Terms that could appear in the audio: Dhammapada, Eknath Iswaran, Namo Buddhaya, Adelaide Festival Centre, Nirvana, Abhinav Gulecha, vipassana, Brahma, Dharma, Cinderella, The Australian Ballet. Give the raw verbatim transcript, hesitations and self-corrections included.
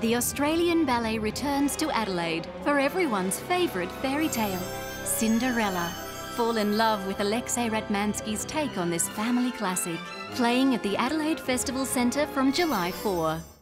The Australian Ballet returns to Adelaide for everyone's favourite fairy tale, Cinderella. Fall in love with Alexei Ratmansky's take on this family classic, playing at the Adelaide Festival Centre from July fourth.